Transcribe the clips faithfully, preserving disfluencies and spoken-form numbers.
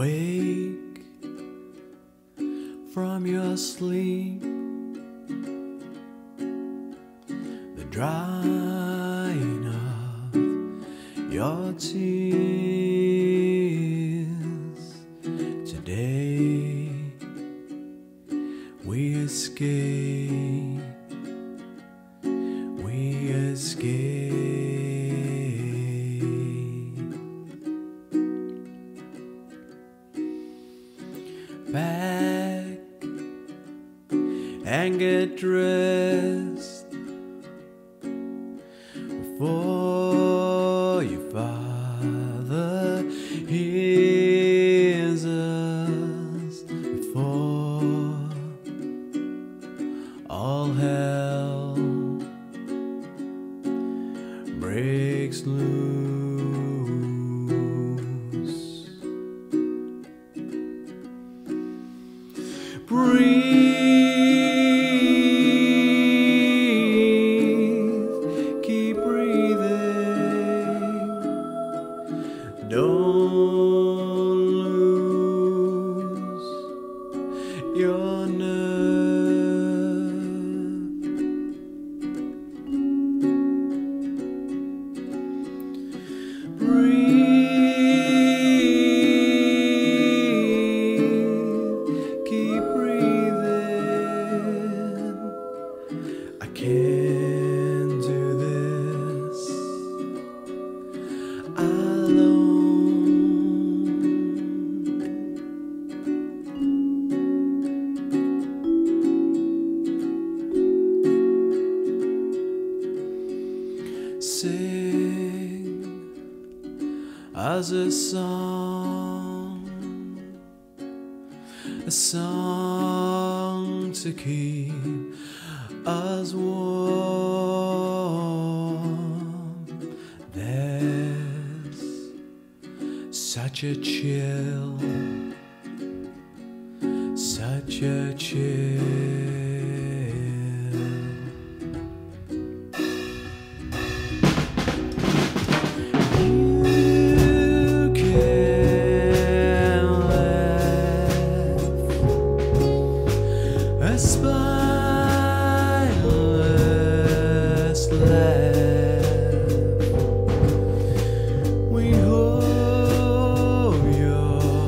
Wake from your sleep. The drying of your tears. Today we escape. We escape. Back and get dressed before your father hears us, before all hell breaks loose. Breathe, keep breathing, don't lose your nerve. Breathe. Can't do this alone. Sing us a song, a song to keep us warm. There's such a chill, such a chill. You can laugh a smile.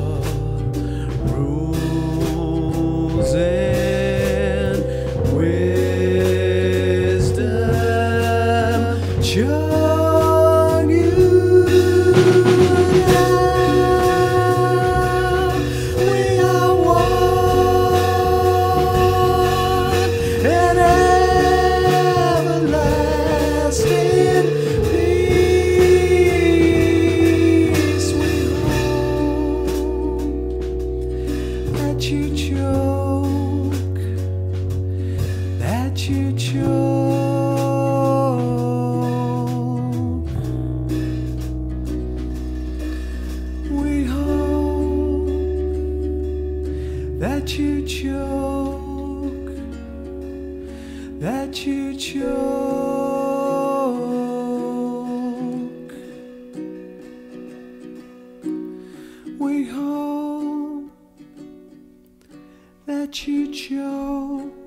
Show you now we are one and everlasting peace. We hope that you choke, that you choke. That you choke, that you choke. We hope that you choke.